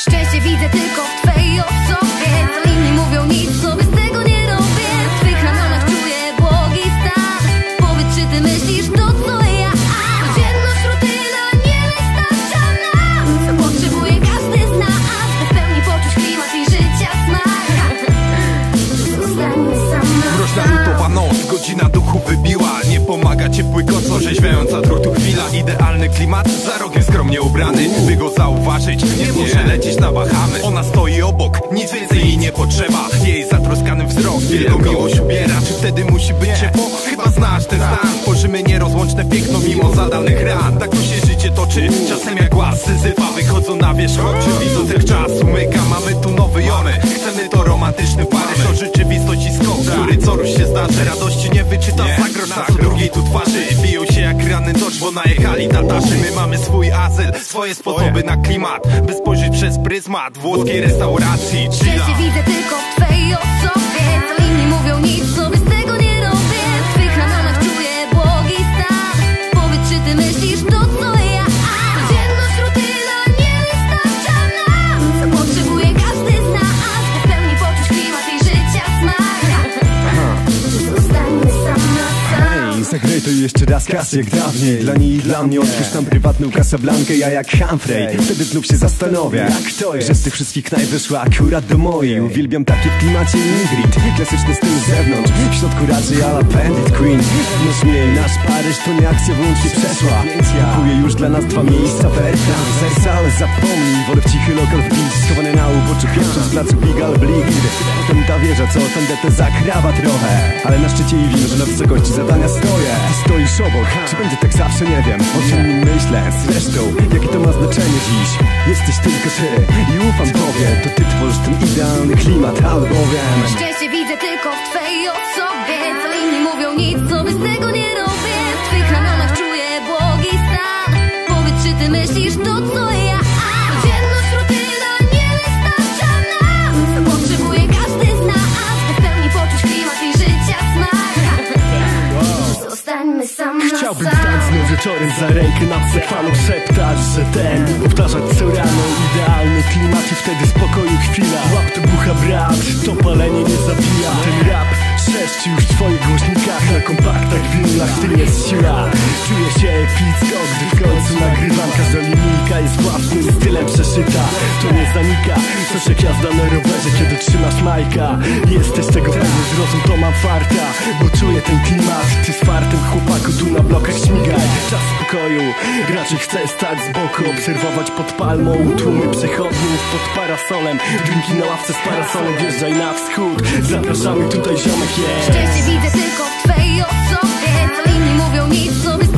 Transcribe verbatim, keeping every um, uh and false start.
Szczęście widzę tylko w twej osobie. Co inni mówią nic, co bez tego nie robię. W twych ramionach czuję błogi stan. Powiedz, czy ty myślisz to, co ja? Codzienność, rutyna nie wystarcza nam. Co potrzebuje każdy z nas, by w pełni poczuć klimat i życia smak. Zostańmy sama. Mroźna lutowa noc, godzina duchu wybiła. Nie pomaga ciepły koc, orzeźwiająca drutu chwila. Idealny klimat, za rogiem skromnie ubrany. By go zauważyć, nie muszę lecieć na Bahamy. Ona stoi obok, nic więcej jej nie potrzeba. Jej zatroskany wzrok wielką miłość ubiera. Czy wtedy musi być ciepło? Chyba znasz ten stan. Tworzymy nierozłączne piękno mimo zadanych ran. Tak tu się życie toczy, czasem jak głaz Syzyfa. Wychodzą na wierzch oczy, widząc jak czas umyka. Mamy tu nowy jonek, chcemy to romantyczny Paryż. O rzeczywistość i skok, który co rusz się zdarzy. Radości nie wyczytam za grosza. Drugiej tu twarzy biją się jak rany docz, bo najechali Tatarzy. My mamy swój azyl, swoje sposoby na klimat, by spojrzeć przez pryzmat włoskiej restauracji. Szczęście widzę tylko w twej osobie. Co inni mówią nic, co bez tego nie robię. W twych ramionach czuję błogi stan. Powiedz, czy ty myślisz to, co ja? Codzienność, rutyna nie wystarcza nam. Co potrzebuje każdy z nas, by w pełni poczuć klimat i życia smak. Zostańmy sama. Zagrejtuj jeszcze raz kasę jak dawniej. Dla niej i dla mnie otwórz tam prywatną Casablankę. Ja jak Humphrey, wtedy znów się zastanowię, jak to jest, że z tych wszystkich knajp wyszła akurat do mojej. Uwielbiam takie w klimacie Ingrid, klasyczny styl z zewnątrz, w środku raczej a la Bandit Queen. Wewnątrz niej nasz Paryż to nie akcja wyłącznie przeszła. Kupuję już dla nas dwa miejsca w Erfran, serca, ale zapomnij. Wolę w cichy lokal w beach, schowany na uboczu pierwszą z placu Bigal Bligid. Potem ta wieża, co tandetę zakrawa trochę, ale na szczycie i wiem, że na wysokości zadania sto. Ty stoisz obok, czy będzie tak zawsze, nie wiem. O czym myślę, zresztą jakie to ma znaczenie dziś? Jesteś tylko ty i ufam tobie. To ty tworzysz ten idealny klimat, albowiem szczęście widzę tylko w twej osobie. Co inni mówią nic, co bez tego nie robię. W twych ramionach czuję błogi stan. Powiedz, czy ty myślisz to, co ja? Codzienność, rutyna nie wystarcza nam. Co potrzebuje każdy z nas, by w pełni poczuć klimat i życia smak. Chciałbym wstać znów wieczorem za rękę nad sekwaną, szeptać, że ten powtarzać co rano idealny klimat i wtedy spokoju chwila. Łap to bucha brat, to palenie nie zabija. Ten rap trzeszczy już w twoich głośnikach, na kompaktach, winylach, w tym jest siła. Czuję się epicko, gdy w końcu nagrywam. Każda linijka jest własnym stylem przeszyta. To nie zanika, coś jak jazda na rowerze, kiedy trzymasz majka. Jesteś tego pewny, zrozum to mam farta, bo czuję ten klimat. Ty z fartem chłopaku tu na blokach śmigaj. Czas spokoju, raczej chcę stać z boku, obserwować pod palmą tłumy przechodniów pod parasolem. Drinki na ławce z parasolem, wjeżdżaj na wschód, zapraszamy tutaj ziomek. Szczęście widzę tylko w twej osobie. Co inni mówią nic, co